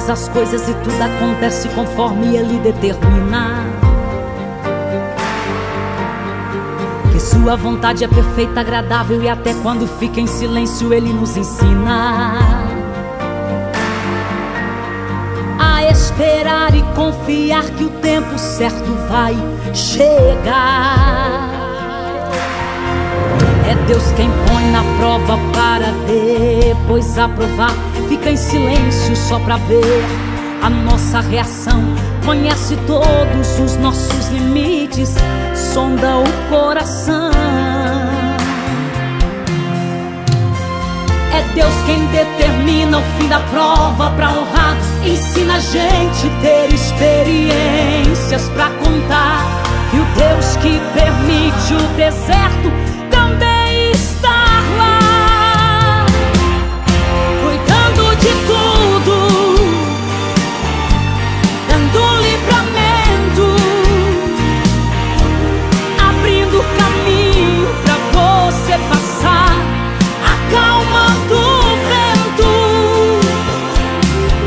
todas as coisas e tudo acontece conforme Ele determinar. Que sua vontade é perfeita, agradável, e até quando fica em silêncio Ele nos ensina a esperar e confiar que o tempo certo vai chegar. É Deus quem põe na prova para depois aprovar. Fica em silêncio só pra ver a nossa reação. Conhece todos os nossos limites, sonda o coração. É Deus quem determina o fim da prova pra honrar. Ensina a gente a ter experiências pra contar. E o Deus que permite o deserto também estar lá, cuidando de tudo, dando livramento, abrindo caminho pra você passar, acalmando o vento,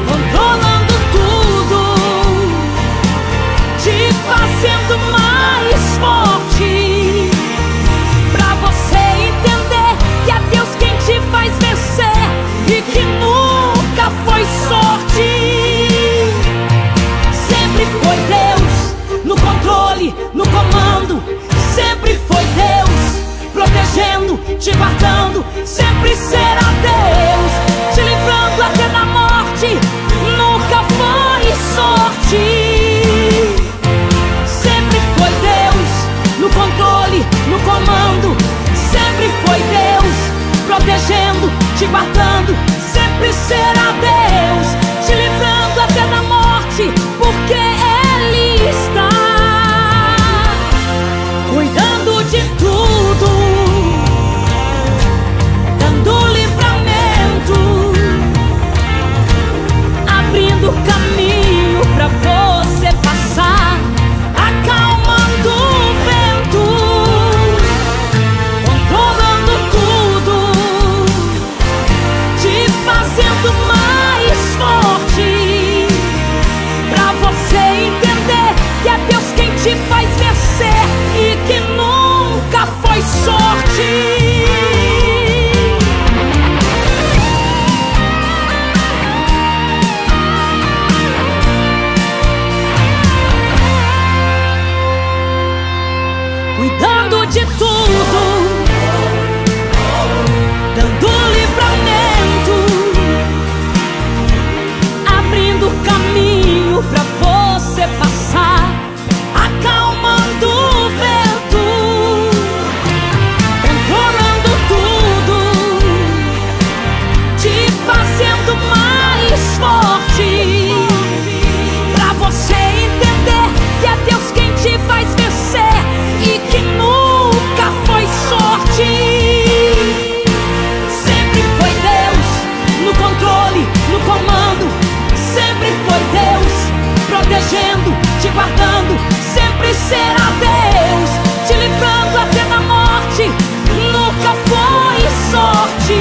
controlando tudo, te fazendo mais forte. No comando, sempre foi Deus protegendo, te guardando, sempre será Deus te livrando até da morte. Nunca foi sorte, sempre foi Deus no controle, no comando, sempre foi Deus protegendo, te guardando, sempre será Deus te livrando até da morte, porque Ele está cuidando de tudo, dando livramento, abrindo caminho pra você passar, acalmando o vento, controlando tudo, te fazendo mais forte, pra você entender que é Deus quem te faz vencer e que nunca foi sorte, cuidando de tudo, dando livramento, abrindo caminho pra você passar, acalmando o vento, controlando tudo, te fazendo mais forte, pra você entender que é Deus quem te faz vencer e que nunca foi sorte. Sempre foi Deus no controle, no comando, sempre foi Deus protegendo, te guardando, sempre será Deus te livrando até da morte. Nunca foi sorte,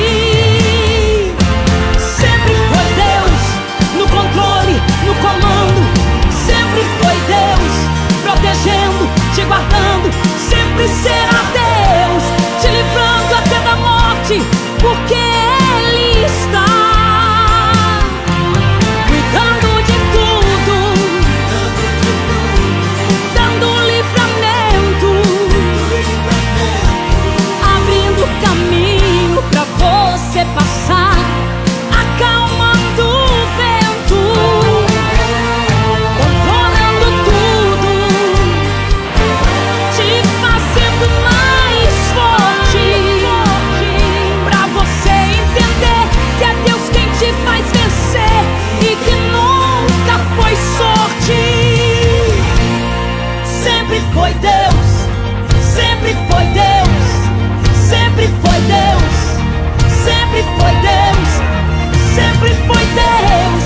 sempre foi Deus no controle, no comando, sempre foi Deus protegendo, te guardando, sempre será Deus te livrando até da morte, porque Ele está cuidando. Você passar, acalmando o vento, controlando tudo, te fazendo mais forte, pra você entender que é Deus quem te faz vencer e que nunca foi sorte. Sempre foi Deus, sempre foi Deus, sempre foi Deus, sempre foi Deus, sempre foi Deus.